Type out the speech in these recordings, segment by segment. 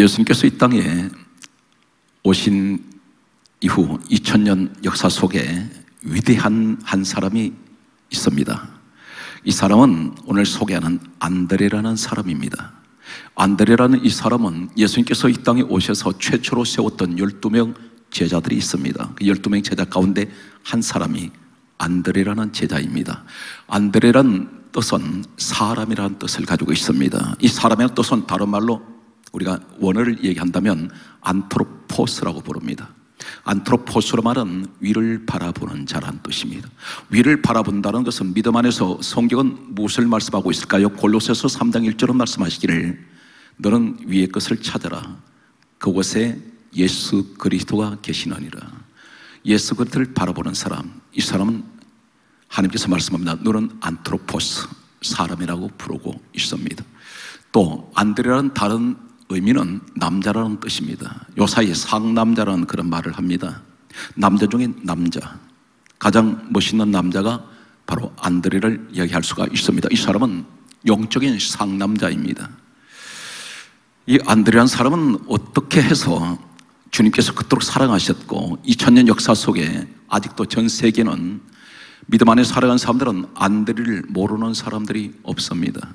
예수님께서 이 땅에 오신 이후 2000년 역사 속에 위대한 한 사람이 있습니다. 이 사람은 오늘 소개하는 안드레라는 사람입니다. 안드레라는 이 사람은 예수님께서 이 땅에 오셔서 최초로 세웠던 12명 제자들이 있습니다. 그 12명 제자 가운데 한 사람이 안드레라는 제자입니다. 안드레라는 뜻은 사람이라는 뜻을 가지고 있습니다. 이 사람이라는 뜻은 다른 말로 우리가 원어를 얘기한다면 안트로포스라고 부릅니다. 안트로포스로 말은 위를 바라보는 자라는 뜻입니다. 위를 바라본다는 것은 믿음 안에서 성경은 무엇을 말씀하고 있을까요? 골로새서 3장 1절은 말씀하시기를 너는 위의 것을 찾아라. 그곳에 예수 그리스도가 계시느니라. 예수 그리스도를 바라보는 사람, 이 사람은 하나님께서 말씀합니다. 너는 안트로포스, 사람이라고 부르고 있습니다. 또 안드레라는 다른 의미는 남자라는 뜻입니다. 요사이 상남자라는 그런 말을 합니다. 남자 중에 남자, 가장 멋있는 남자가 바로 안드레를 이야기할 수가 있습니다. 이 사람은 영적인 상남자입니다. 이 안드레라는 사람은 어떻게 해서 주님께서 그토록 사랑하셨고 2000년 역사 속에 아직도 전 세계는 믿음 안에 살아간 사람들은 안드레를 모르는 사람들이 없습니다.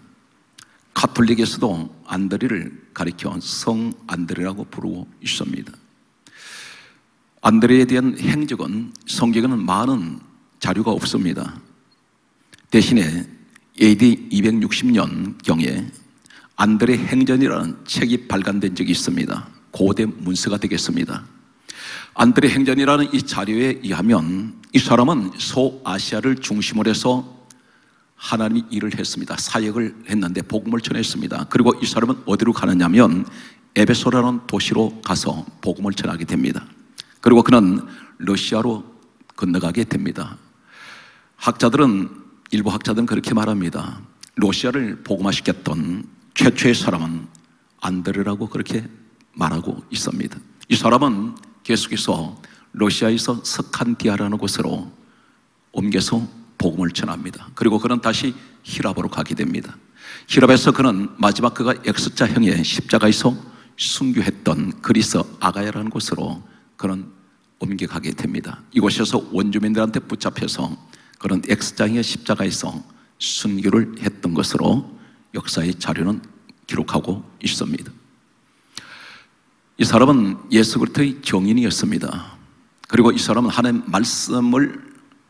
카톨릭에서도 안드레를 가리켜 성 안드레라고 부르고 있습니다. 안드레에 대한 행적은 성경에는 많은 자료가 없습니다. 대신에 AD 260년경에 안드레 행전이라는 책이 발간된 적이 있습니다. 고대 문서가 되겠습니다. 안드레 행전이라는 이 자료에 의하면 이 사람은 소아시아를 중심으로 해서 하나님이 일을 했습니다. 사역을 했는데 복음을 전했습니다. 그리고 이 사람은 어디로 가느냐면 에베소라는 도시로 가서 복음을 전하게 됩니다. 그리고 그는 러시아로 건너가게 됩니다. 일부 학자들은 그렇게 말합니다. 러시아를 복음화시켰던 최초의 사람은 안드레라고 그렇게 말하고 있습니다. 이 사람은 계속해서 러시아에서 스칸디아라는 곳으로 옮겨서 복음을 전합니다. 그리고 그는 다시 히랍으로 가게 됩니다. 히랍에서 그는 마지막 그가 X자형의 십자가에서 순교했던 그리스 아가야라는 곳으로 그는 옮겨가게 됩니다. 이곳에서 원주민들한테 붙잡혀서 그는 X자형의 십자가에서 순교를 했던 것으로 역사의 자료는 기록하고 있습니다. 이 사람은 예수 그리스도의 정인이었습니다. 그리고 이 사람은 하나님의 말씀을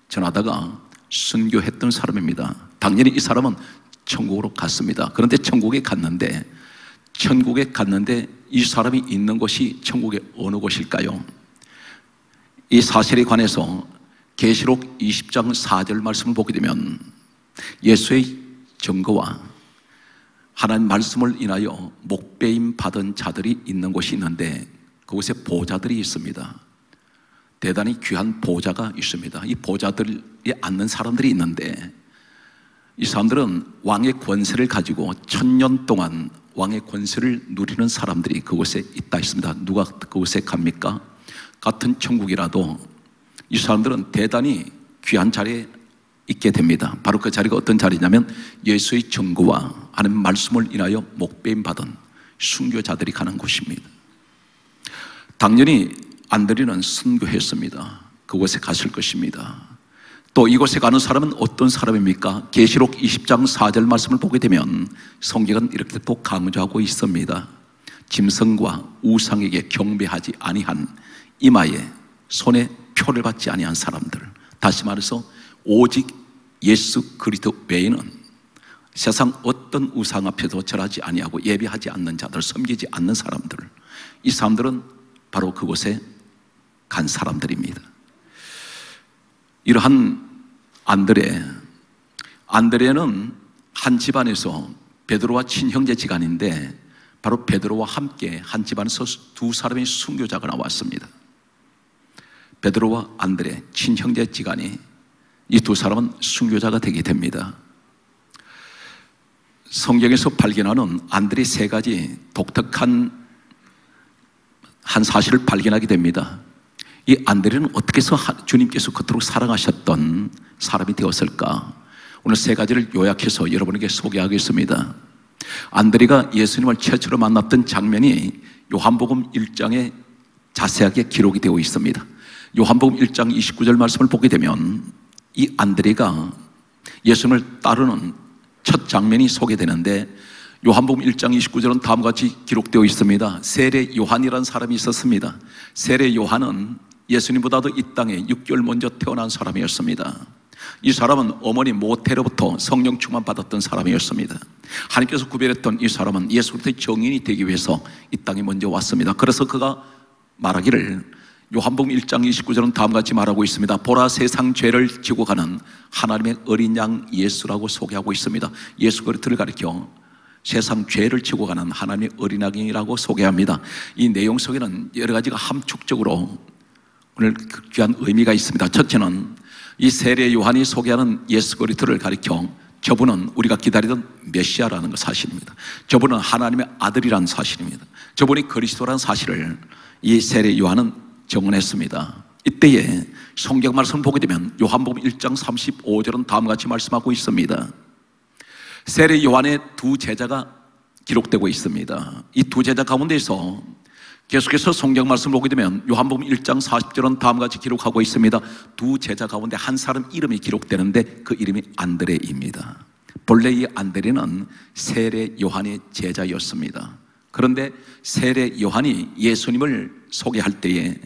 전하다가 순교했던 사람입니다. 당연히 이 사람은 천국으로 갔습니다. 그런데 천국에 갔는데 이 사람이 있는 곳이 천국의 어느 곳일까요? 이 사실에 관해서 계시록 20장 4절 말씀을 보게 되면 예수의 증거와 하나님 말씀을 인하여 목배임 받은 자들이 있는 곳이 있는데 그곳에 보호자들이 있습니다. 대단히 귀한 보호자가 있습니다. 이 보호자들이 앉는 사람들이 있는데 이 사람들은 왕의 권세를 가지고 1000년 동안 왕의 권세를 누리는 사람들이 그곳에 있다 있습니다. 누가 그곳에 갑니까? 같은 천국이라도 이 사람들은 대단히 귀한 자리에 있게 됩니다. 바로 그 자리가 어떤 자리냐면 예수의 증거와 하나님의 말씀을 인하여 목배임 받은 순교자들이 가는 곳입니다. 당연히 안드레는 순교했습니다. 그곳에 갔을 것입니다. 또 이곳에 가는 사람은 어떤 사람입니까? 계시록 20장 4절 말씀을 보게 되면 성경은 이렇게 또 강조하고 있습니다. 짐승과 우상에게 경배하지 아니한, 이마에 손에 표를 받지 아니한 사람들, 다시 말해서 오직 예수 그리스도 외에는 세상 어떤 우상 앞에도 절하지 아니하고 예배하지 않는 자들, 섬기지 않는 사람들, 이 사람들은 바로 그곳에 간 사람들입니다. 이러한 안드레는 한 집안에서 베드로와 친형제지간인데 바로 베드로와 함께 한 집안에서 두 사람의 순교자가 나왔습니다. 베드로와 안드레, 친형제지간이 이 두 사람은 순교자가 되게 됩니다. 성경에서 발견하는 안드레 세 가지 독특한 한 사실을 발견하게 됩니다. 이 안드레는 어떻게 해서 주님께서 그토록 사랑하셨던 사람이 되었을까? 오늘 세 가지를 요약해서 여러분에게 소개하겠습니다. 안드레가 예수님을 최초로 만났던 장면이 요한복음 1장에 자세하게 기록이 되어 있습니다. 요한복음 1장 29절 말씀을 보게 되면 이 안드레가 예수님을 따르는 첫 장면이 소개되는데 요한복음 1장 29절은 다음과 같이 기록되어 있습니다. 세례 요한이라는 사람이 있었습니다. 세례 요한은 예수님보다도 이 땅에 6개월 먼저 태어난 사람이었습니다. 이 사람은 어머니 모태로부터 성령 충만 받았던 사람이었습니다. 하나님께서 구별했던 이 사람은 예수로부터의 정인이 되기 위해서 이 땅에 먼저 왔습니다. 그래서 그가 말하기를 요한복음 1장 29절은 다음과 같이 말하고 있습니다. 보라, 세상 죄를 지고 가는 하나님의 어린 양 예수라고 소개하고 있습니다. 예수 그리스도를 가리켜 세상 죄를 지고 가는 하나님의 어린 양이라고 소개합니다. 이 내용 속에는 여러 가지가 함축적으로 오늘 귀한 의미가 있습니다. 첫째는 이 세례 요한이 소개하는 예수 그리스도를 가리켜 저분은 우리가 기다리던 메시아라는 것 사실입니다. 저분은 하나님의 아들이라는 사실입니다. 저분이 그리스도라는 사실을 이 세례 요한은 증언했습니다. 이때에 성경 말씀을 보게 되면 요한복음 1장 35절은 다음과 같이 말씀하고 있습니다. 세례 요한의 두 제자가 기록되고 있습니다. 이 두 제자 가운데서 계속해서 성경 말씀을 보게 되면 요한복음 1장 40절은 다음과 같이 기록하고 있습니다. 두 제자 가운데 한 사람 이름이 기록되는데 그 이름이 안드레입니다. 본래 이 안드레는 세례 요한의 제자였습니다. 그런데 세례 요한이 예수님을 소개할 때에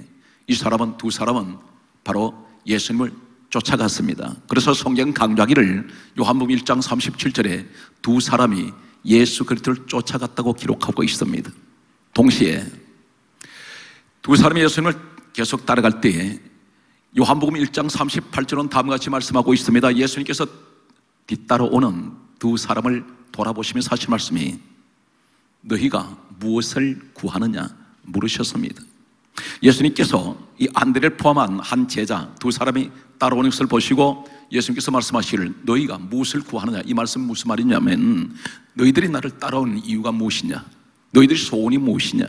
두 사람은 바로 예수님을 쫓아갔습니다. 그래서 성경 강조하기를 요한복음 1장 37절에 두 사람이 예수 그리스도를 쫓아갔다고 기록하고 있습니다. 동시에 두 사람이 예수님을 계속 따라갈 때에 요한복음 1장 38절은 다음과 같이 말씀하고 있습니다. 예수님께서 뒤따라오는 두 사람을 돌아보시면서 하신 말씀이 너희가 무엇을 구하느냐 물으셨습니다. 예수님께서 이 안드레를 포함한 한 제자 두 사람이 따라오는 것을 보시고 예수님께서 말씀하시기를 너희가 무엇을 구하느냐, 이 말씀 무슨 말이냐면 너희들이 나를 따라오는 이유가 무엇이냐, 너희들이 소원이 무엇이냐,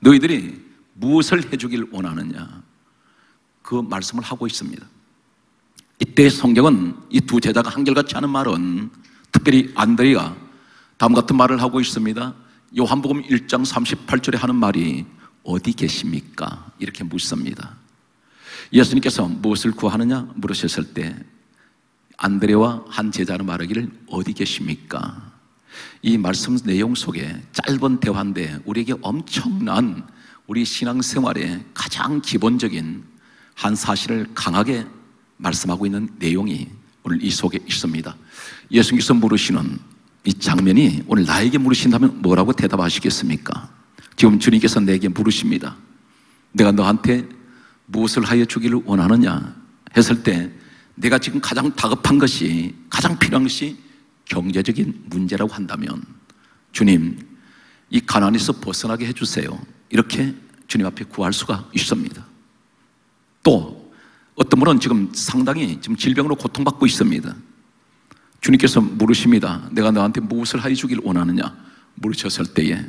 너희들이 무엇을 해주길 원하느냐, 그 말씀을 하고 있습니다. 이때 성경은 이 두 제자가 한결같이 하는 말은 특별히 안드레가 다음 같은 말을 하고 있습니다. 요한복음 1장 38절에 하는 말이 어디 계십니까? 이렇게 묻습니다. 예수님께서 무엇을 구하느냐 물으셨을 때 안드레와 한 제자는 말하기를 어디 계십니까? 이 말씀 내용 속에 짧은 대화인데 우리에게 엄청난 우리 신앙생활의 가장 기본적인 한 사실을 강하게 말씀하고 있는 내용이 오늘 이 속에 있습니다. 예수님께서 물으시는 이 장면이 오늘 나에게 물으신다면 뭐라고 대답하시겠습니까? 지금 주님께서 내게 물으십니다. 내가 너한테 무엇을 하여 주기를 원하느냐 했을 때 내가 지금 가장 다급한 것이, 가장 필요한 것이 경제적인 문제라고 한다면 주님, 이 가난에서 벗어나게 해주세요, 이렇게 주님 앞에 구할 수가 있습니다. 또 어떤 분은 지금 상당히 지금 질병으로 고통받고 있습니다. 주님께서 물으십니다. 내가 너한테 무엇을 하여 주길 원하느냐 물으셨을 때에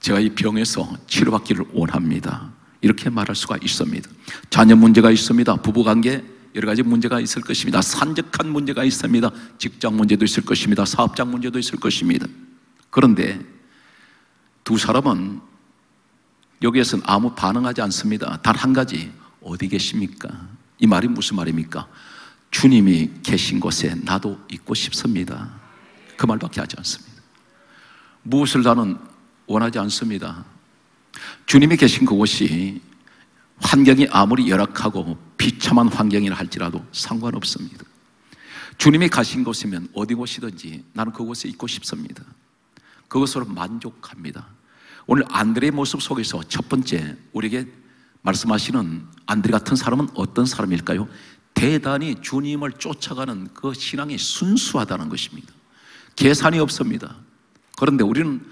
제가 이 병에서 치료받기를 원합니다, 이렇게 말할 수가 있습니다. 자녀 문제가 있습니다. 부부관계 여러 가지 문제가 있을 것입니다. 산적한 문제가 있습니다. 직장 문제도 있을 것입니다. 사업장 문제도 있을 것입니다. 그런데 두 사람은 여기에서는 아무 반응하지 않습니다. 단 한 가지, 어디 계십니까? 이 말이 무슨 말입니까? 주님이 계신 곳에 나도 있고 싶습니다. 그 말밖에 하지 않습니다. 무엇을 나는 원하지 않습니다. 주님이 계신 그곳이 환경이 아무리 열악하고 비참한 환경이라 할지라도 상관없습니다. 주님이 가신 곳이면 어디 곳이든지 나는 그곳에 있고 싶습니다. 그것으로 만족합니다. 오늘 안드레의 모습 속에서 첫 번째 우리에게 말씀하시는 안드레 같은 사람은 어떤 사람일까요? 대단히 주님을 쫓아가는 그 신앙이 순수하다는 것입니다. 계산이 없습니다. 그런데 우리는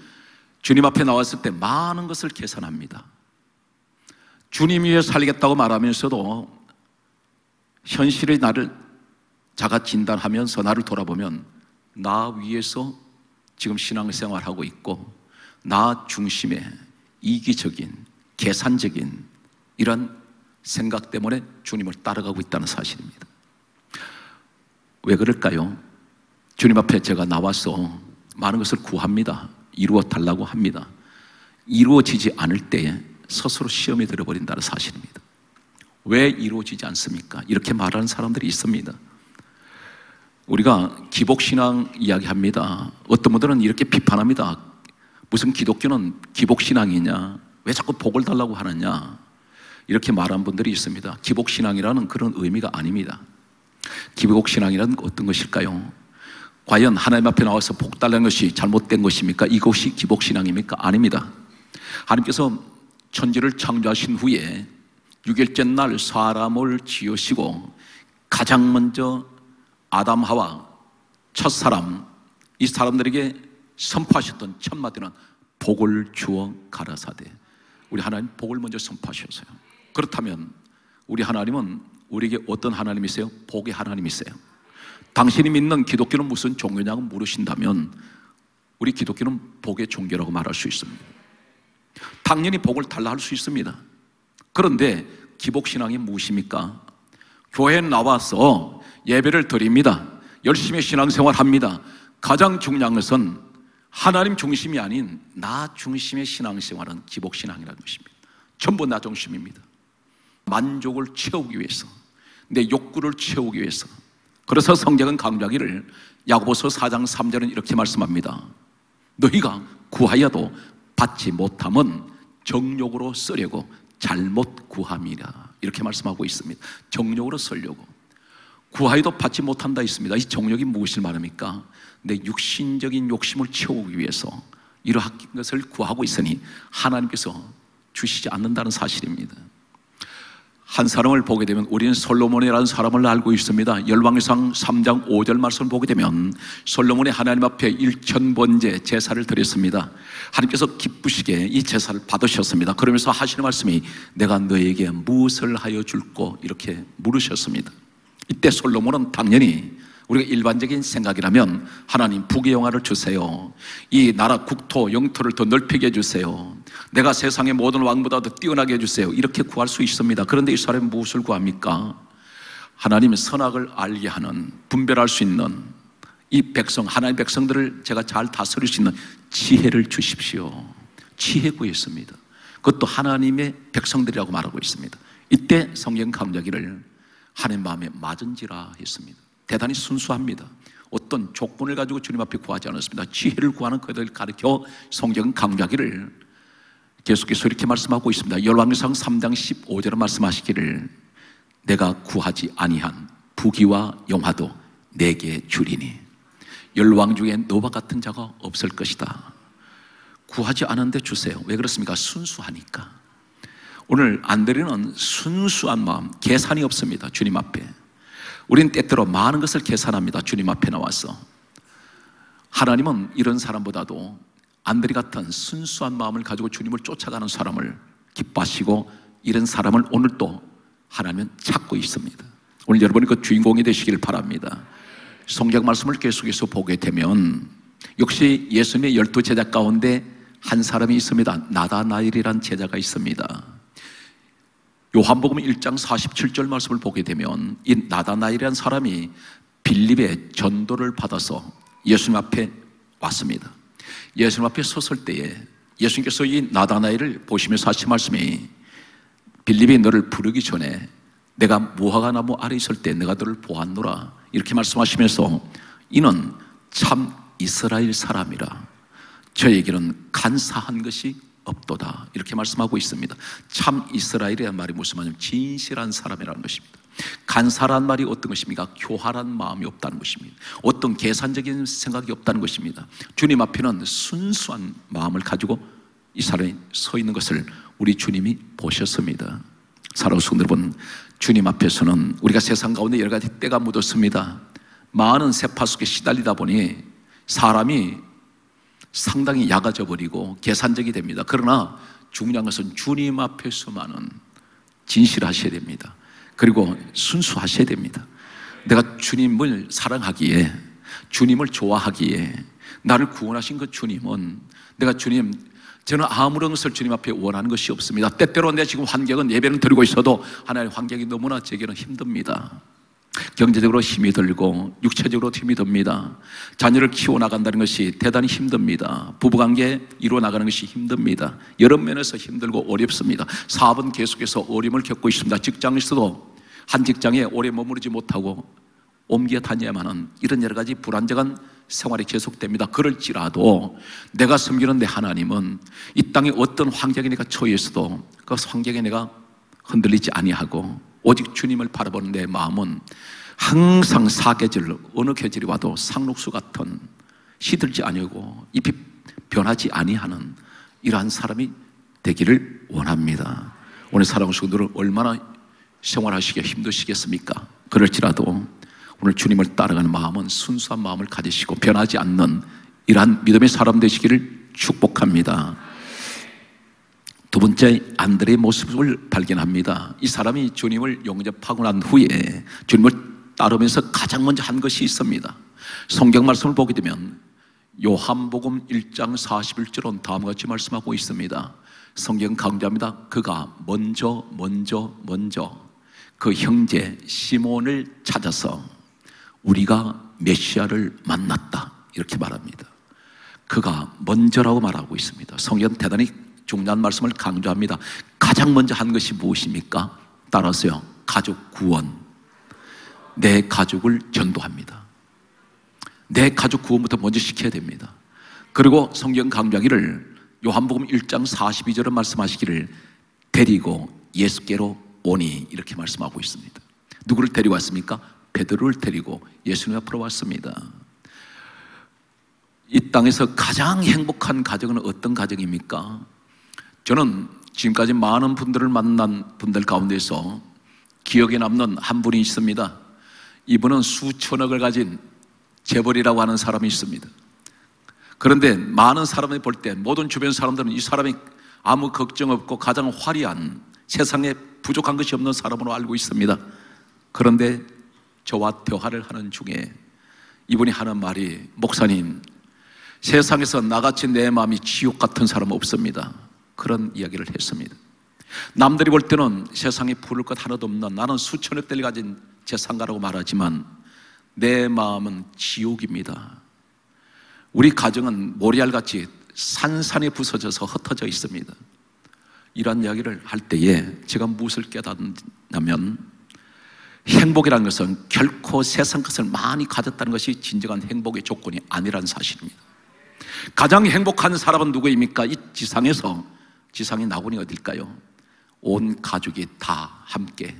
주님 앞에 나왔을 때 많은 것을 계산합니다. 주님 위해 살겠다고 말하면서도 현실의 나를 자가 진단하면서 나를 돌아보면 나 위에서 지금 신앙생활하고 있고 나 중심의 이기적인, 계산적인 이런 생각 때문에 주님을 따라가고 있다는 사실입니다. 왜 그럴까요? 주님 앞에 제가 나와서 많은 것을 구합니다. 이루어 달라고 합니다. 이루어지지 않을 때에 스스로 시험에 들어버린다는 사실입니다. 왜 이루어지지 않습니까? 이렇게 말하는 사람들이 있습니다. 우리가 기복신앙 이야기합니다. 어떤 분들은 이렇게 비판합니다. 무슨 기독교는 기복신앙이냐, 왜 자꾸 복을 달라고 하느냐, 이렇게 말한 분들이 있습니다. 기복신앙이라는 그런 의미가 아닙니다. 기복신앙이란 어떤 것일까요? 과연 하나님 앞에 나와서 복 달라는 것이 잘못된 것입니까? 이것이 기복신앙입니까? 아닙니다. 하나님께서 천지를 창조하신 후에 6일째 날 사람을 지으시고 가장 먼저 아담 하와 첫사람, 이 사람들에게 선포하셨던 첫 마디는 복을 주어 가라사대. 우리 하나님 복을 먼저 선포하셨어요. 그렇다면 우리 하나님은 우리에게 어떤 하나님이세요? 복의 하나님이세요. 당신이 믿는 기독교는 무슨 종교냐고 물으신다면 우리 기독교는 복의 종교라고 말할 수 있습니다. 당연히 복을 달라 할 수 있습니다. 그런데 기복신앙이 무엇입니까? 교회에 나와서 예배를 드립니다. 열심히 신앙생활합니다. 가장 중요한 것은 하나님 중심이 아닌 나 중심의 신앙생활은 기복신앙이라는 것입니다. 전부 나 중심입니다. 만족을 채우기 위해서, 내 욕구를 채우기 위해서. 그래서 성경은 강조하기를 야고보서 4장 3절은 이렇게 말씀합니다. 너희가 구하여도 받지 못함은 정욕으로 쓰려고 잘못 구함이라. 이렇게 말씀하고 있습니다. 정욕으로 쓰려고. 구하여도 받지 못한다 있습니다. 이 정욕이 무엇을 말합니까? 내 육신적인 욕심을 채우기 위해서 이러한 것을 구하고 있으니 하나님께서 주시지 않는다는 사실입니다. 한 사람을 보게 되면, 우리는 솔로몬이라는 사람을 알고 있습니다. 열왕기상 3장 5절 말씀을 보게 되면 솔로몬이 하나님 앞에 1000번째 제사를 드렸습니다. 하나님께서 기쁘시게 이 제사를 받으셨습니다. 그러면서 하시는 말씀이 내가 너에게 무엇을 하여 줄꼬 이렇게 물으셨습니다. 이때 솔로몬은 당연히 우리가 일반적인 생각이라면 하나님 북의 영화를 주세요. 이 나라 국토 영토를 더 넓히게 해주세요. 내가 세상의 모든 왕보다 더 뛰어나게 해주세요. 이렇게 구할 수 있습니다. 그런데 이 사람은 무엇을 구합니까? 하나님의 선악을 알게 하는, 분별할 수 있는 이 백성, 하나님의 백성들을 제가 잘 다스릴 수 있는 지혜를 주십시오. 지혜 구했습니다. 그것도 하나님의 백성들이라고 말하고 있습니다. 이때 성경 강조하기를 하나님 마음에 맞은지라 했습니다. 대단히 순수합니다. 어떤 조건을 가지고 주님 앞에 구하지 않았습니다. 지혜를 구하는 그들을 가르쳐 성경은 강조하기를 계속해서 이렇게 말씀하고 있습니다. 열왕기상 3장 15절에 말씀하시기를 내가 구하지 아니한 부귀와 영화도 내게 주리니 열왕 중에 너와 같은 자가 없을 것이다. 구하지 않은데 주세요. 왜 그렇습니까? 순수하니까. 오늘 안드레는 순수한 마음, 계산이 없습니다. 주님 앞에. 우린 때때로 많은 것을 계산합니다. 주님 앞에 나와서. 하나님은 이런 사람보다도 안드레 같은 순수한 마음을 가지고 주님을 쫓아가는 사람을 기뻐하시고, 이런 사람을 오늘도 하나님은 찾고 있습니다. 오늘 여러분이 그 주인공이 되시길 바랍니다. 성경 말씀을 계속해서 보게 되면 역시 예수님의 12제자 가운데 한 사람이 있습니다. 나다나엘이란 제자가 있습니다. 요한복음 1장 47절 말씀을 보게 되면 이 나다나엘이라는 사람이 빌립의 전도를 받아서 예수님 앞에 왔습니다. 예수님 앞에 섰을 때에 예수님께서 이 나다나엘을 보시면서 하신 말씀이 빌립이 너를 부르기 전에 내가 무화과나무 아래 있을 때 내가 너를 보았노라. 이렇게 말씀하시면서 이는 참 이스라엘 사람이라 저에게는 간사한 것이 없도다. 이렇게 말씀하고 있습니다. 참 이스라엘이란 말이 무슨 말이냐면 진실한 사람이라는 것입니다. 간사란 말이 어떤 것입니까? 교활한 마음이 없다는 것입니다. 어떤 계산적인 생각이 없다는 것입니다. 주님 앞에는 순수한 마음을 가지고 이 사람이 서 있는 것을 우리 주님이 보셨습니다. 사랑하는 성도 여러분, 주님 앞에서는 우리가 세상 가운데 여러 가지 때가 묻었습니다. 많은 세파수에 시달리다 보니 사람이 상당히 약아져 버리고 계산적이 됩니다. 그러나 중요한 것은 주님 앞에서만은 진실하셔야 됩니다. 그리고 순수하셔야 됩니다. 내가 주님을 사랑하기에, 주님을 좋아하기에, 나를 구원하신 그 주님은, 내가 주님, 저는 아무런 것을 주님 앞에 원하는 것이 없습니다. 때때로 내 지금 환경은 예배는 드리고 있어도 하나님의 환경이 너무나 제게는 힘듭니다. 경제적으로 힘이 들고 육체적으로 힘이 듭니다. 자녀를 키워나간다는 것이 대단히 힘듭니다. 부부관계 이루어나가는 것이 힘듭니다. 여러 면에서 힘들고 어렵습니다. 사업은 계속해서 어려움을 겪고 있습니다. 직장에서도 한 직장에 오래 머무르지 못하고 옮겨 다녀야만 하는 이런 여러 가지 불안정한 생활이 계속됩니다. 그럴지라도 내가 섬기는 내 하나님은 이 땅에 어떤 환경에 내가 처해 있어도 그 환경에 내가 흔들리지 아니하고 오직 주님을 바라보는 내 마음은 항상 사계절 어느 계절이 와도 상록수 같은 시들지 아니하고 잎이 변하지 아니하는 이러한 사람이 되기를 원합니다. 오늘 사랑하는 성도들 얼마나 생활하시기에 힘드시겠습니까? 그럴지라도 오늘 주님을 따라가는 마음은 순수한 마음을 가지시고 변하지 않는 이러한 믿음의 사람 되시기를 축복합니다. 두 번째, 안드레의 모습을 발견합니다. 이 사람이 주님을 영접하고 난 후에 주님을 따르면서 가장 먼저 한 것이 있습니다. 성경 말씀을 보게 되면 요한복음 1장 41절은 다음과 같이 말씀하고 있습니다. 성경 강조합니다. 그가 먼저 그 형제 시몬을 찾아서 우리가 메시아를 만났다 이렇게 말합니다. 그가 먼저라고 말하고 있습니다. 성경은 대단히 중요한 말씀을 강조합니다. 가장 먼저 한 것이 무엇입니까? 따라서요. 가족 구원. 내 가족을 전도합니다. 내 가족 구원부터 먼저 시켜야 됩니다. 그리고 성경 강조하기를 요한복음 1장 42절은 말씀하시기를 데리고 예수께로 오니 이렇게 말씀하고 있습니다. 누구를 데리고 왔습니까? 베드로를 데리고 예수님 앞으로 왔습니다. 이 땅에서 가장 행복한 가정은 어떤 가정입니까? 저는 지금까지 많은 분들을 만난 분들 가운데서 기억에 남는 한 분이 있습니다. 이분은 수천억을 가진 재벌이라고 하는 사람이 있습니다. 그런데 많은 사람이 볼 때 모든 주변 사람들은 이 사람이 아무 걱정 없고 가장 화려한 세상에 부족한 것이 없는 사람으로 알고 있습니다. 그런데 저와 대화를 하는 중에 이분이 하는 말이 목사님, 세상에서 나같이 내 마음이 지옥 같은 사람은 없습니다. 그런 이야기를 했습니다. 남들이 볼 때는 세상에 부를 것 하나도 없는 나는 수천억 대를 가진 재산가라고 말하지만 내 마음은 지옥입니다. 우리 가정은 모래알같이 산산이 부서져서 흩어져 있습니다. 이런 이야기를 할 때에 제가 무엇을 깨닫냐면 행복이라는 것은 결코 세상 것을 많이 가졌다는 것이 진정한 행복의 조건이 아니라는 사실입니다. 가장 행복한 사람은 누구입니까? 이 지상에서 지상의 낙원이 어딜까요? 온 가족이 다 함께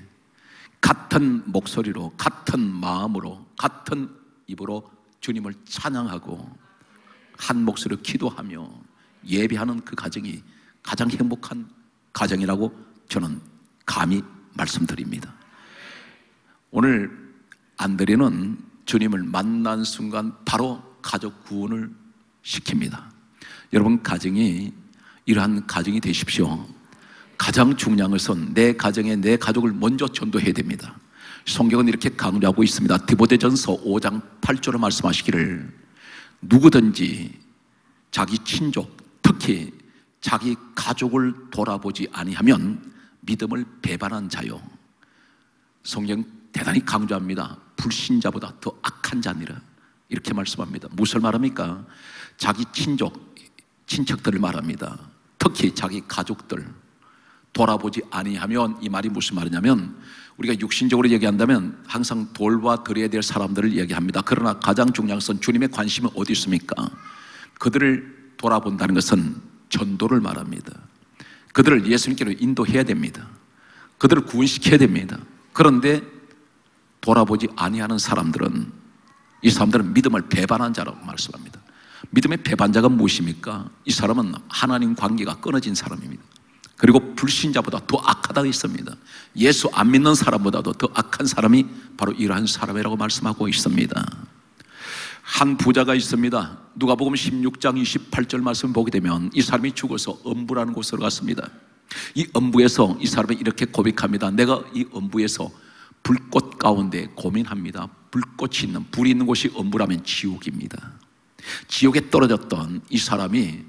같은 목소리로 같은 마음으로 같은 입으로 주님을 찬양하고 한 목소리로 기도하며 예배하는 그 가정이 가장 행복한 가정이라고 저는 감히 말씀드립니다. 오늘 안드레는 주님을 만난 순간 바로 가족 구원을 시킵니다. 여러분 가정이 이러한 가정이 되십시오. 가장 중요한 것은 내 가정에 내 가족을 먼저 전도해야 됩니다. 성경은 이렇게 강조하고 있습니다. 디모데전서 5장 8절로 말씀하시기를 누구든지 자기 친족 특히 자기 가족을 돌아보지 아니하면 믿음을 배반한 자요. 성경 대단히 강조합니다. 불신자보다 더 악한 자니라 이렇게 말씀합니다. 무엇을 말합니까? 자기 친척들을 말합니다. 특히 자기 가족들 돌아보지 아니하면 이 말이 무슨 말이냐면 우리가 육신적으로 얘기한다면 항상 돌봐 드려야 될 사람들을 얘기합니다. 그러나 가장 중요한 것은 주님의 관심은 어디 있습니까? 그들을 돌아본다는 것은 전도를 말합니다. 그들을 예수님께로 인도해야 됩니다. 그들을 구원시켜야 됩니다. 그런데 돌아보지 아니하는 사람들은 이 사람들은 믿음을 배반한 자라고 말씀합니다. 믿음의 배반자가 무엇입니까? 이 사람은 하나님 관계가 끊어진 사람입니다. 그리고 불신자보다 더 악하다고 있습니다. 예수 안 믿는 사람보다도 더 악한 사람이 바로 이러한 사람이라고 말씀하고 있습니다. 한 부자가 있습니다. 누가복음 16장 28절 말씀 보게 되면 이 사람이 죽어서 음부라는 곳으로 갔습니다. 이 음부에서 이 사람이 이렇게 고백합니다. 내가 이 음부에서 불꽃 가운데 고민합니다. 불이 있는 곳이 음부라면 지옥입니다. 지옥에 떨어졌던 이 사람이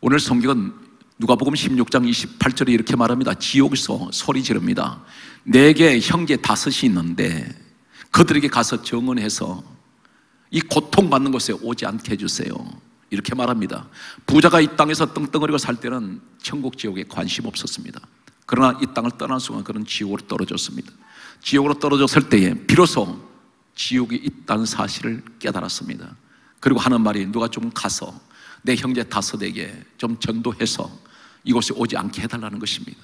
오늘 성경은 누가복음 16장 28절에 이렇게 말합니다. 지옥에서 소리 지릅니다. 내게 형제 다섯이 있는데 그들에게 가서 정언해서 이 고통받는 곳에 오지 않게 해주세요. 이렇게 말합니다. 부자가 이 땅에서 떵떵거리고 살 때는 천국 지옥에 관심 없었습니다. 그러나 이 땅을 떠난 순간 그는 지옥으로 떨어졌습니다. 지옥으로 떨어졌을 때에 비로소 지옥이 있다는 사실을 깨달았습니다. 그리고 하는 말이, 누가 좀 가서 내 형제 다섯에게 좀 전도해서 이곳에 오지 않게 해달라는 것입니다.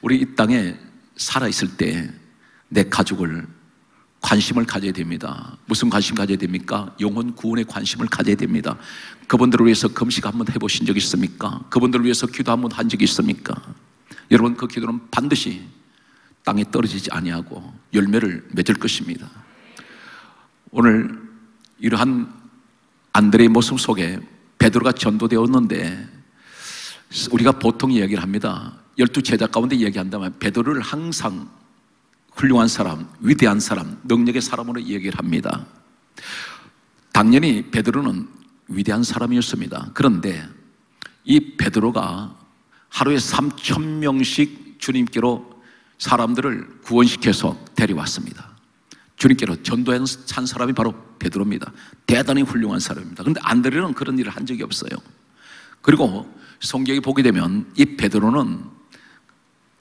우리 이 땅에 살아있을 때 내 가족을 관심을 가져야 됩니다. 무슨 관심 가져야 됩니까? 영혼 구원의 관심을 가져야 됩니다. 그분들을 위해서 금식 한번 해보신 적 있습니까? 그분들을 위해서 기도 한번 한 적이 있습니까? 여러분, 그 기도는 반드시 땅에 떨어지지 아니하고 열매를 맺을 것입니다. 오늘 이러한 안드레의 모습 속에 베드로가 전도되었는데, 우리가 보통 이야기를 합니다. 12 제자 가운데 이야기한다면 베드로를 항상 훌륭한 사람, 위대한 사람, 능력의 사람으로 이야기를 합니다. 당연히 베드로는 위대한 사람이었습니다. 그런데 이 베드로가 하루에 3,000명씩 주님께로 사람들을 구원시켜서 데려왔습니다. 주님께로 전도한 사람이 바로 베드로입니다. 대단히 훌륭한 사람입니다. 그런데 안드레는 그런 일을 한 적이 없어요. 그리고 성경에 보게 되면 이 베드로는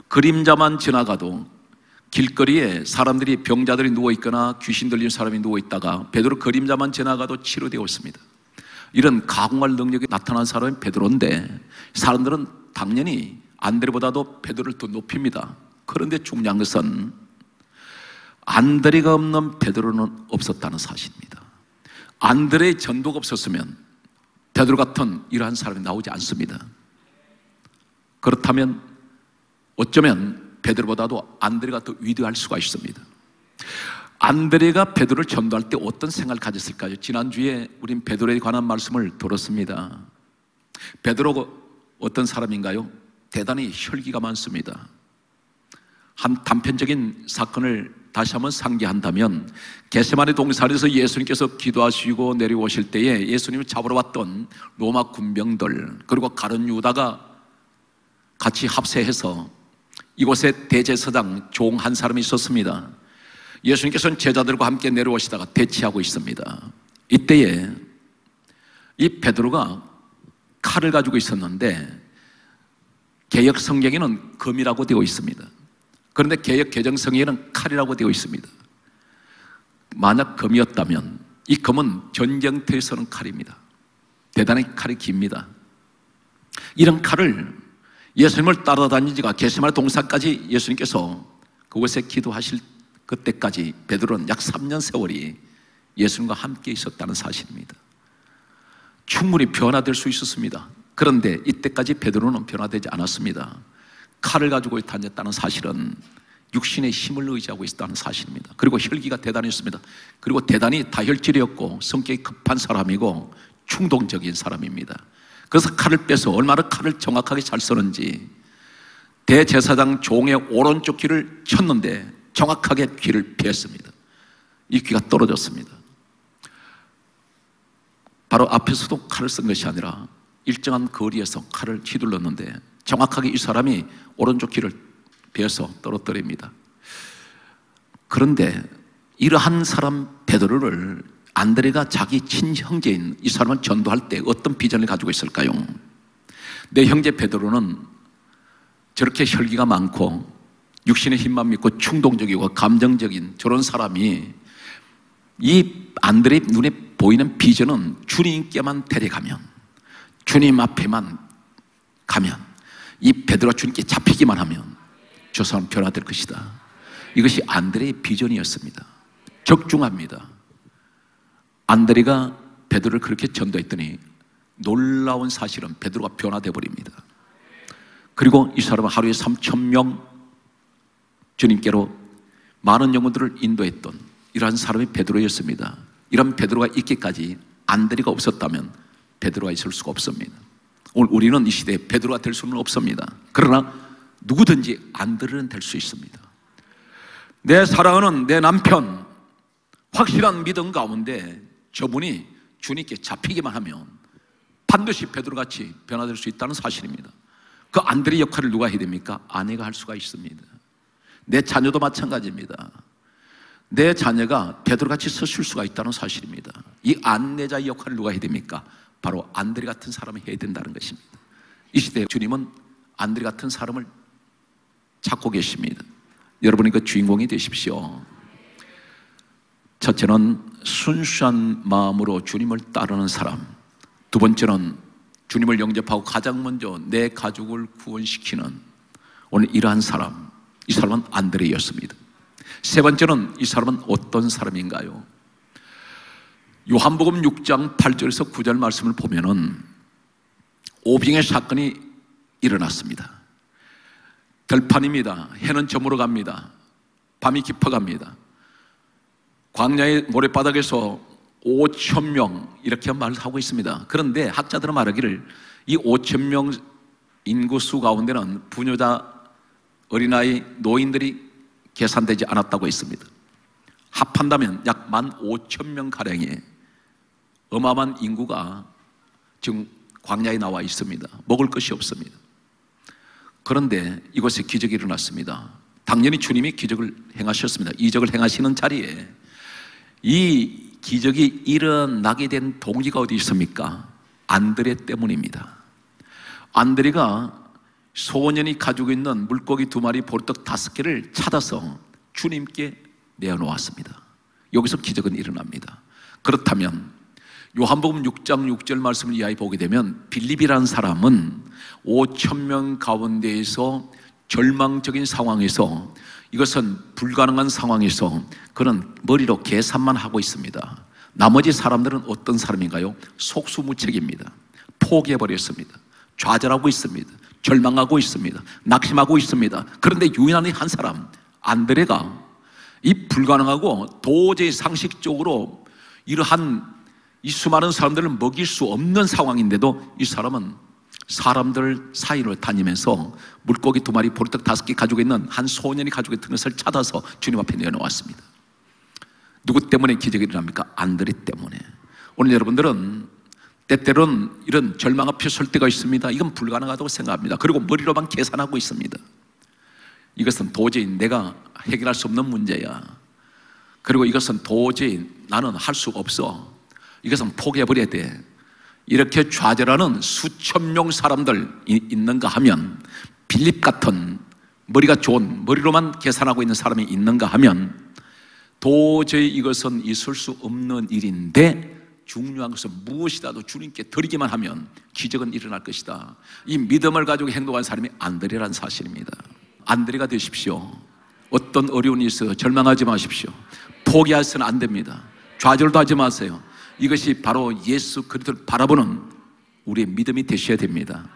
그림자만 지나가도, 길거리에 사람들이, 병자들이 누워있거나 귀신 들린 사람이 누워있다가 베드로 그림자만 지나가도 치료되어 있습니다. 이런 가공할 능력이 나타난 사람이 베드로인데, 사람들은 당연히 안드레보다도 베드로를 더 높입니다. 그런데 중요한 것은 안드레가 없는 베드로는 없었다는 사실입니다. 안드레의 전도가 없었으면 베드로 같은 이러한 사람이 나오지 않습니다. 그렇다면 어쩌면 베드로보다도 안드레가 더 위대할 수가 있습니다. 안드레가 베드로를 전도할 때 어떤 생각을 가졌을까요? 지난주에 우린 베드로에 관한 말씀을 들었습니다. 베드로가 어떤 사람인가요? 대단히 혈기가 많습니다. 한 단편적인 사건을 다시 한번 상기한다면, 겟세마네 동산에서 예수님께서 기도하시고 내려오실 때에 예수님을 잡으러 왔던 로마 군병들, 그리고 가룟 유다가 같이 합세해서 이곳에 대제사장 종 한 사람이 있었습니다. 예수님께서는 제자들과 함께 내려오시다가 대치하고 있습니다. 이때에 이 베드로가 칼을 가지고 있었는데, 개역 성경에는 검이라고 되어 있습니다. 그런데 개역 개정 성경에는 칼이라고 되어 있습니다. 만약 검이었다면, 이 검은 전쟁터에서는 칼입니다. 대단히 칼이 깁니다. 이런 칼을 예수님을 따라다니는 지가 겟세마네 동산까지, 예수님께서 그곳에 기도하실 그때까지 베드로는 약 3년 세월이 예수님과 함께 있었다는 사실입니다. 충분히 변화될 수 있었습니다. 그런데 이때까지 베드로는 변화되지 않았습니다. 칼을 가지고 다녔다는 사실은 육신의 힘을 의지하고 있었다는 사실입니다. 그리고 혈기가 대단했습니다. 그리고 대단히 다혈질이었고 성격이 급한 사람이고 충동적인 사람입니다. 그래서 칼을 빼서 얼마나 칼을 정확하게 잘 쓰는지, 대제사장 종의 오른쪽 귀를 쳤는데 정확하게 귀를 피했습니다. 이 귀가 떨어졌습니다. 바로 앞에서도 칼을 쓴 것이 아니라 일정한 거리에서 칼을 휘둘렀는데 정확하게 이 사람이 오른쪽 귀를 베어서 떨어뜨립니다. 그런데 이러한 사람 베드로를 안드레가 자기 친형제인 이 사람을 전도할 때 어떤 비전을 가지고 있을까요? 내 형제 베드로는 저렇게 혈기가 많고 육신의 힘만 믿고 충동적이고 감정적인 저런 사람이, 이 안드레의 눈에 보이는 비전은 주님께만 데려가면, 주님 앞에만 가면, 이 베드로가 주님께 잡히기만 하면 저 사람 변화될 것이다. 이것이 안드레의 비전이었습니다. 적중합니다. 안드레가 베드로를 그렇게 전도했더니 놀라운 사실은 베드로가 변화되어 버립니다. 그리고 이 사람은 하루에 3,000명 주님께로 많은 영혼들을 인도했던 이러한 사람이 베드로였습니다. 이런 베드로가 있기까지 안드레가 없었다면 베드로가 있을 수가 없습니다. 오늘 우리는 이 시대에 베드로가 될 수는 없습니다. 그러나 누구든지 안드레는 될 수 있습니다. 내 사랑하는 내 남편, 확실한 믿음 가운데 저분이 주님께 잡히기만 하면 반드시 베드로같이 변화될 수 있다는 사실입니다. 그 안드레의 역할을 누가 해야 됩니까? 아내가 할 수가 있습니다. 내 자녀도 마찬가지입니다. 내 자녀가 베드로같이 서술 수가 있다는 사실입니다. 이 안내자의 역할을 누가 해야 됩니까? 바로 안드레 같은 사람이 해야 된다는 것입니다. 이 시대에 주님은 안드레 같은 사람을 찾고 계십니다. 여러분이 그 주인공이 되십시오. 첫째는 순수한 마음으로 주님을 따르는 사람. 두 번째는 주님을 영접하고 가장 먼저 내 가족을 구원시키는 오늘 이러한 사람, 이 사람은 안드레였습니다. 세 번째는 이 사람은 어떤 사람인가요? 요한복음 6장 8절에서 9절 말씀을 보면은 오병의 사건이 일어났습니다. 들판입니다. 해는 저물어 갑니다. 밤이 깊어갑니다. 광야의 모래바닥에서 5,000명 이렇게 말하고 있습니다. 그런데 학자들은 말하기를 이 5,000명 인구수 가운데는 부녀자, 어린아이, 노인들이 계산되지 않았다고 했습니다. 합한다면 약 15,000명가량의 어마어마한 인구가 지금 광야에 나와 있습니다. 먹을 것이 없습니다. 그런데 이곳에 기적이 일어났습니다. 당연히 주님이 기적을 행하셨습니다. 이적을 행하시는 자리에 이 기적이 일어나게 된 동기가 어디 있습니까? 안드레 때문입니다. 안드레가 소년이 가지고 있는 물고기 2마리, 보리떡 5개를 찾아서 주님께 내어놓았습니다. 여기서 기적은 일어납니다. 그렇다면 요한복음 6장 6절 말씀을 이하에 보게 되면 빌립이라는 사람은 5,000명 가운데에서 절망적인 상황에서, 이것은 불가능한 상황에서 그는 머리로 계산만 하고 있습니다. 나머지 사람들은 어떤 사람인가요? 속수무책입니다. 포기해버렸습니다. 좌절하고 있습니다. 절망하고 있습니다. 낙심하고 있습니다. 그런데 유일한 한 사람, 안드레가 이 불가능하고 도저히 상식적으로 이러한 이 수많은 사람들을 먹일 수 없는 상황인데도 이 사람은 사람들 사이로 다니면서 물고기 2마리, 보리떡 5개 가지고 있는 한 소년이 가지고 있던 것을 찾아서 주님 앞에 내놓았습니다. 누구 때문에 기적이 일어납니까? 안드레 때문에. 오늘 여러분들은 때때로는 이런 절망 앞에 설 때가 있습니다. 이건 불가능하다고 생각합니다. 그리고 머리로만 계산하고 있습니다. 이것은 도저히 내가 해결할 수 없는 문제야. 그리고 이것은 도저히 나는 할 수 없어. 이것은 포기해버려야 돼. 이렇게 좌절하는 수천 명 사람들 있는가 하면, 빌립 같은 머리가 좋은, 머리로만 계산하고 있는 사람이 있는가 하면, 도저히 이것은 있을 수 없는 일인데 중요한 것은 무엇이라도 주님께 드리기만 하면 기적은 일어날 것이다. 이 믿음을 가지고 행동한 사람이 안드레라는 사실입니다. 안드레가 되십시오. 어떤 어려움이 있어요. 절망하지 마십시오. 포기해서는 안 됩니다. 좌절도 하지 마세요. 이것이 바로 예수 그리스도를 바라보는 우리의 믿음이 되셔야 됩니다.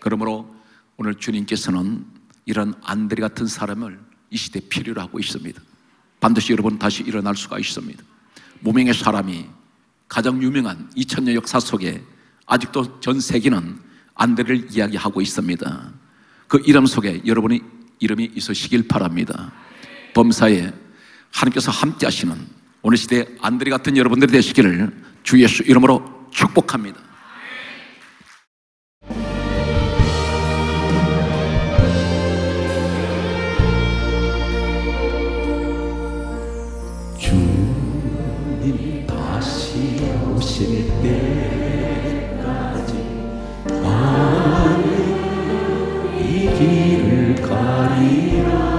그러므로 오늘 주님께서는 이런 안드레 같은 사람을 이 시대에 필요로 하고 있습니다. 반드시 여러분 다시 일어날 수가 있습니다. 무명의 사람이 가장 유명한 2000년 역사 속에 아직도 전 세계는 안드레를 이야기하고 있습니다. 그 이름 속에 여러분의 이름이 있으시길 바랍니다. 범사에 하나님께서 함께 하시는 오늘 시대에 안드레 같은 여러분들이 되시기를 주 예수 이름으로 축복합니다. 주님 다시 오실 때까지 나는 이 길을 가리라.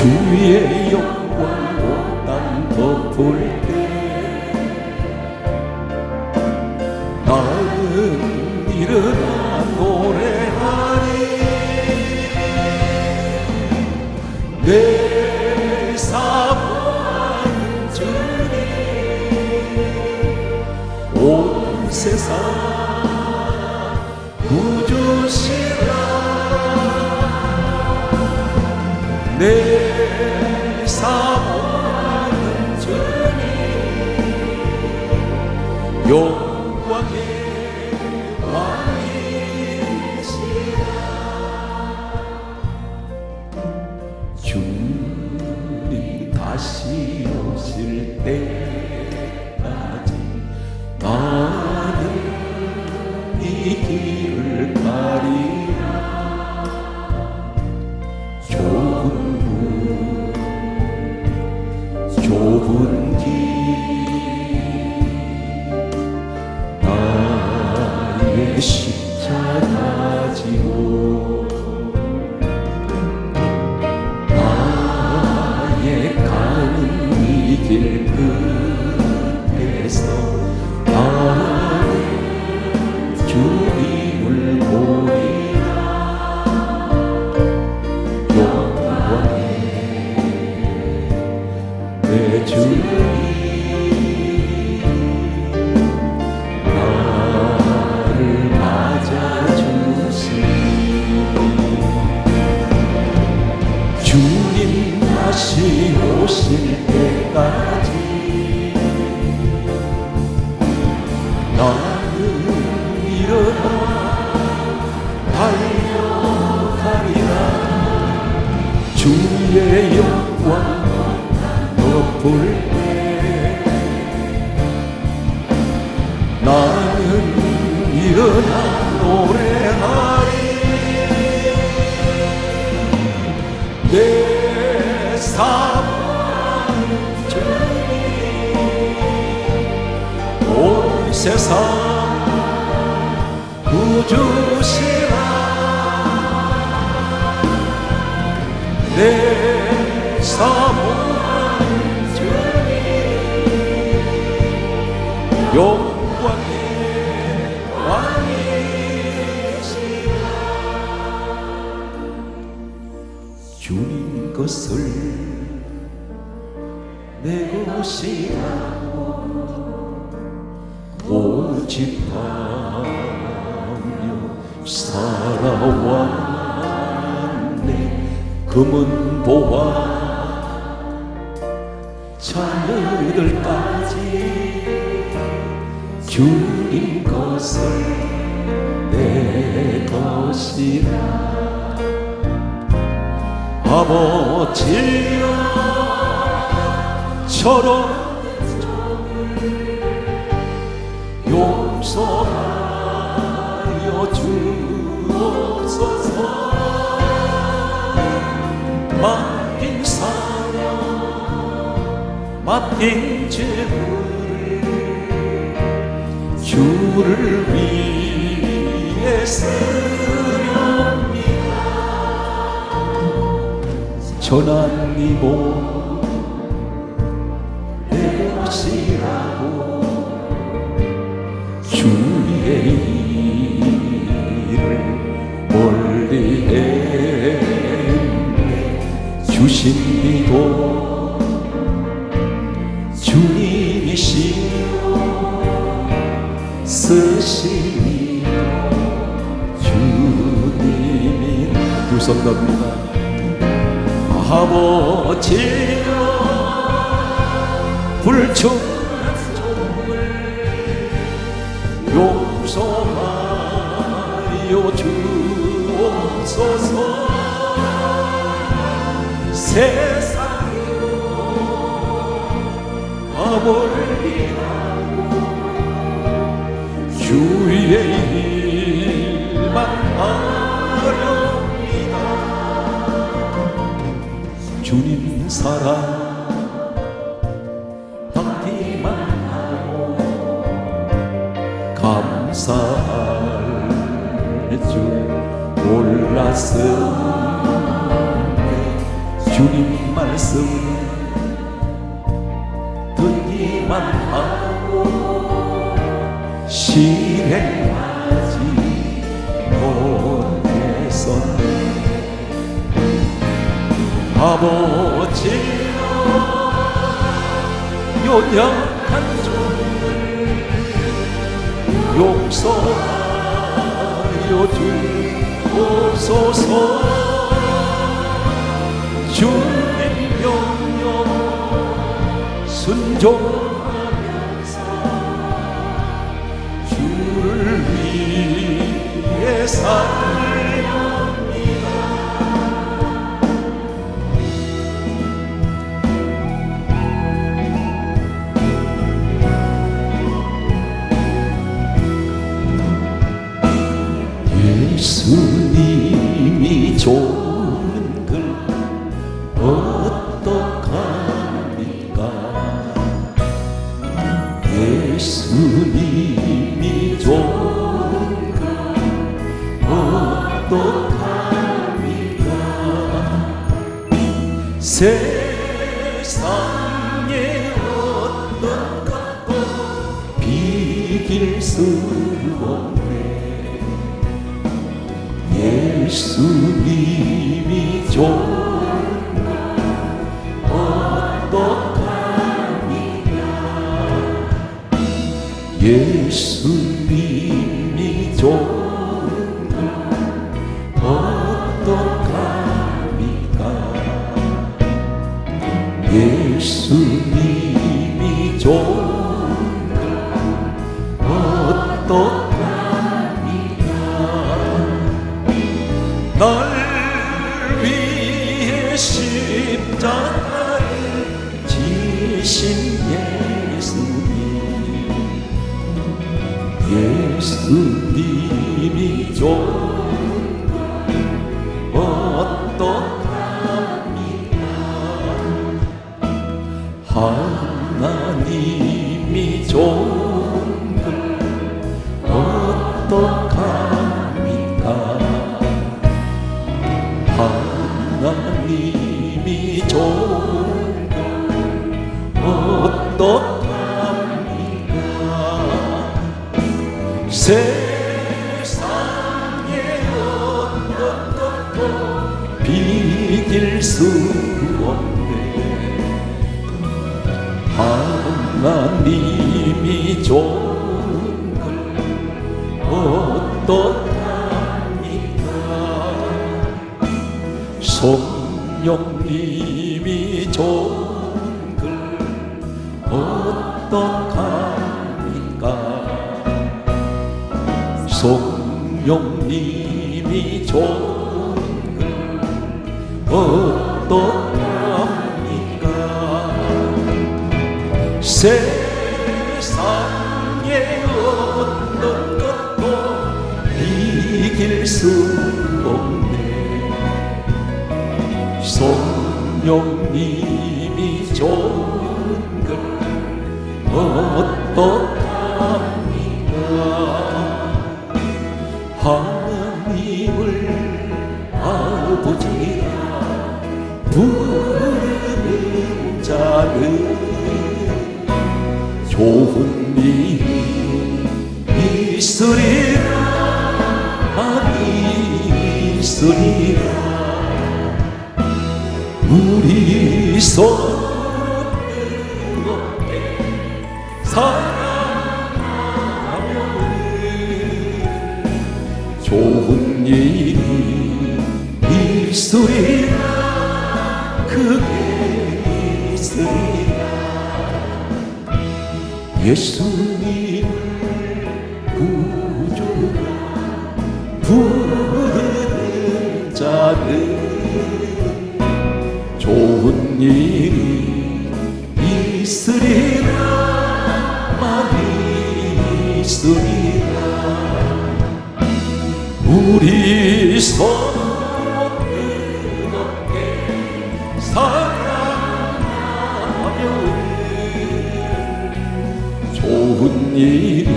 주의 영광으로 땅 덮을 때 나는 일어나 노래하리 내 사랑하는 주님 온 세상 구주시라 내 사모하는 주님 영광의 왕이시라 주님 다시 오실 때까지 나는 이 길을 가리라 좁은 길 나의 십자가 지고 나의 가는 이 길 끝에서 나의 주님을 보리라 주님 나를 맞아주시오 주님 다시 오실 때까지 나는 일어나 달려가리라 주의 영광 나는 일어나 노래하리 내 사랑하는 주님 온 세상 구주시라 내 사랑 영광의 왕이시라 주님 것을 내 것이 아니오 오직 하며 살아왔네 금은 보화 자녀들까지 주님 것을 내 것이라 아버지여 저런 종을 용서하여 주옵소서 맡긴 사랑 맡긴 죄물 주를 위해 쓰렵니다 전한 이 몸 내 것이라고 주의 일을 멀리 했네 주신 이도 주님이시오 쓰시니 주님이 무섭답니다 아버지여 불충한 종을 용서하여 주옵소서 세상으로 아버지여 주의 일만 하렵니다 주님 사랑 받기만 하고 감사할 줄 몰랐으니 주님 말씀 듣기만 하고 실행하지 못했었네. 아버지여 연약한 종을 용서하여 주옵소서. 주님 명령 순종하면서 주를 위해 살렵니다. 예수님이 조 세상에 어떤 것도 비길 수 없네. 예수님이 좋은 걸 어떡합니까? 예수님이 좋은 걸 어떡합니까? 예수님이 좋은 걸 어떡합니까? 날 위해 십자가를 지신 예수님, 예수님이 좋은 걸 어떡합니까? 하나님이 좋은 걸 어떡합니까? 하나님이 좋은 걸 어떡합니까? 세상에 어떤 것도 비길 수 없네. 하나님이 좋은 걸 어떡합니까? 성령님이 좋은 걸 어떡합니까? 성령님이 좋은 걸 어떡합니까? 세상에 어떤 것도 이길 수 없네. 성령님이 좋은 걸 어떡합니까? 하나님을 아버지라 부르는 자는 좋은 일이 있으리라, 있으리라. 우리 서로 뜨겁게 사랑하면 좋은 일이 있으리라, 그게 있으리라. 예수님을 구주라 부르는 자는 좋은 일이 있으리라, 많이 있으리라. 우리 서로 뜨겁게 사랑하며 좋은 일이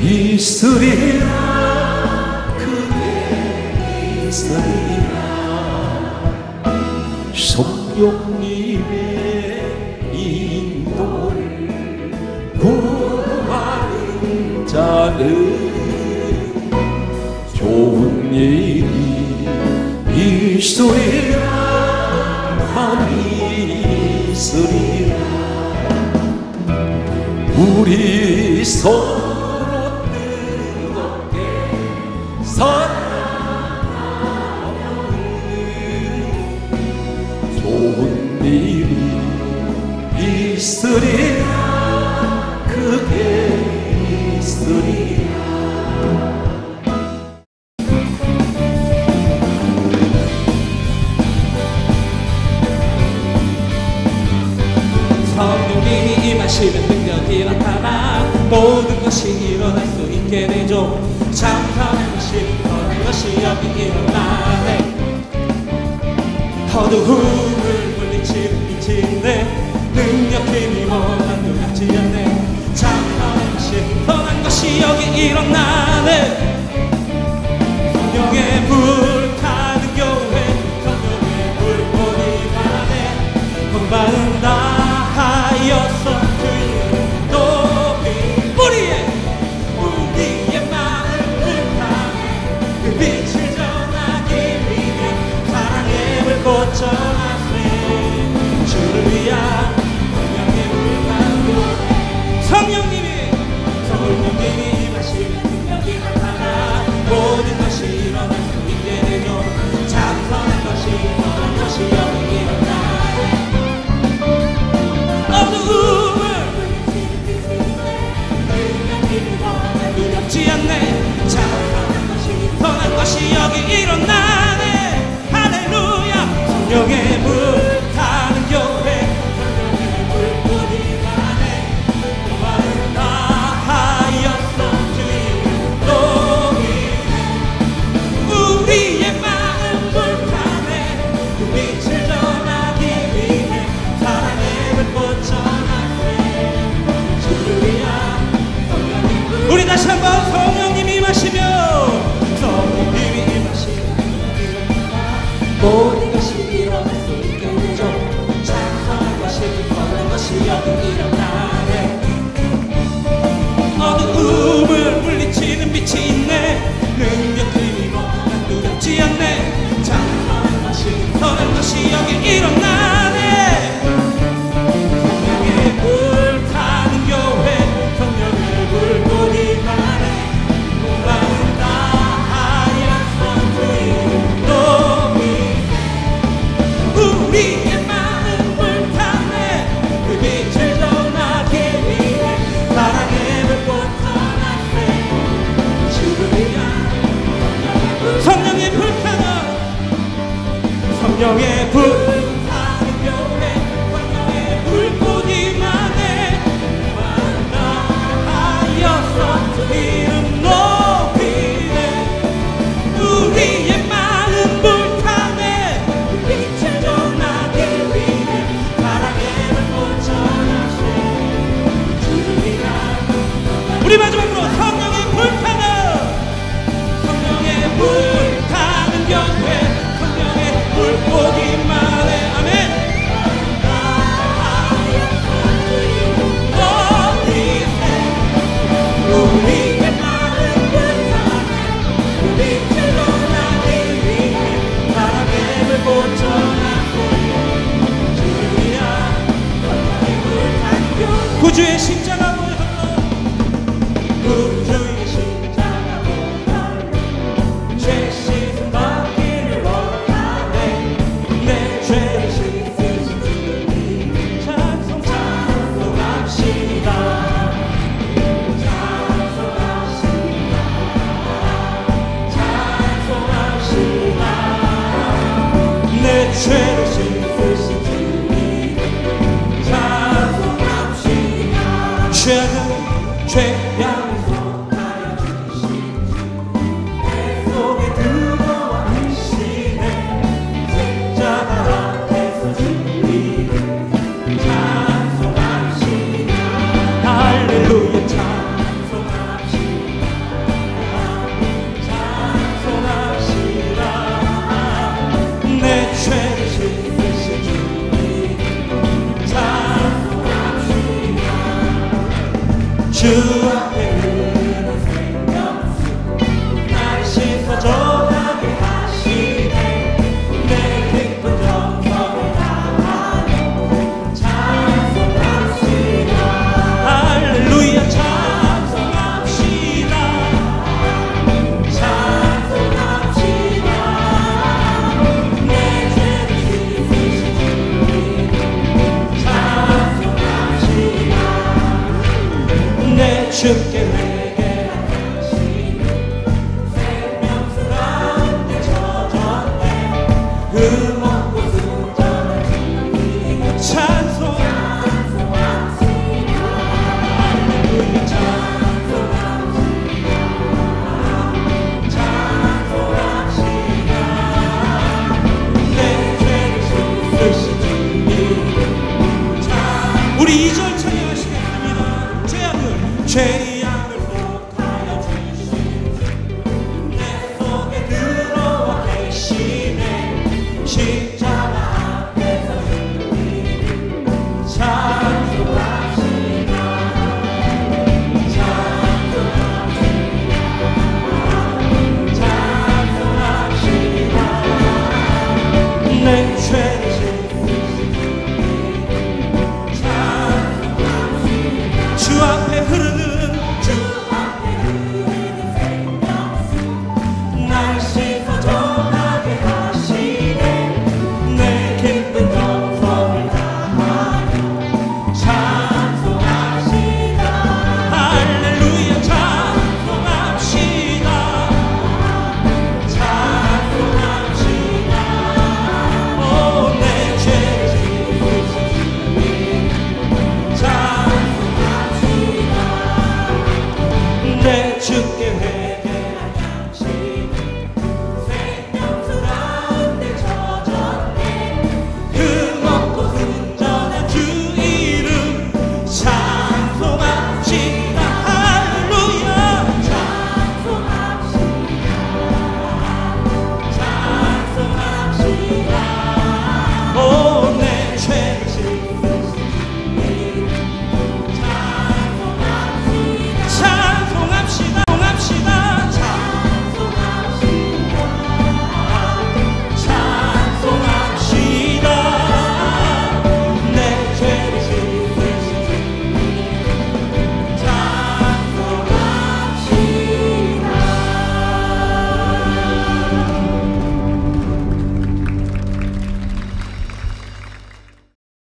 있으리라, 그게 있으리라. 성령님의 인도를 구하는 자는 좋은 일이 있으리라 함이 있으리라. 우리 서로 뜨겁게 사랑하는 좋은 일이 있으리라 그게 있으리라. 성령님이 임하시면 능력이 나타나 모든 것이 일어날 수 있게 되죠. 참사는 것이 거란 것이 여기 일어나네. 어두움을 물리치는 빛인데 능력 힘이 원한 누같지 않네. 참사는 것이 거란 것이 여기 일어나네. 성령의 불 타는 교회 성령의 불꽃이 가네. 건반은 다 하여서 그 높이 우리의 마음을 향해 그 빛을 전하기 위해 사랑의 불꽃 전하세. 주를 위한 성령의 불만으로 성령님이 임하시면 능력이 나타나 모든 것이 일어날 수 있게 되죠. 참선한 것이 떠난 것이 여기 일어나 두렵지 않네. 자랑하는 것이 떠난 것이 여기 일어나네. 할렐루야. 성령의 불 타는 교회 성령의 불꽃이 가네. 너만은 다 하였어 주의 동이 우리의 마음 불타네. 그 빛을 전하기 위해 사랑의 불꽃 전하네. 주를 위한 우리 다시 한번 성령님이 임하시며 성령님이 임하시며 모든 것이 일어날 수 있게 되죠. 찬성한 것이 모든 것이 여기 일어나네. 어두움을 물리치는 빛이 있네. 능력 힘이 모난 두렵지 않네. 찬성한 것이 모든 것이 여기 일어나네. 성령의 불타는 교회 성령의 불 성령의 불타나 성령의 불타는 겨울에 성령의 불꽃이만해. 만나하여서 이름 높이네. 우리의 마음 불타네. 빛을 전하기 위해 사랑의 불꽃 전하세. 주를 위한 우리 마지막으로 성령의 불타나 불타는 경우에 성령의 불꽃이 많아. 주 앞에 흐른 생명수 나를 씻어 정하게 하시네 내 깊은 정성을 다하네 찬송합시다 할렐루야 찬송합시다 찬송합시다 내 죄를 씻으신 주님 찬송합시다 내 주께 우리 이제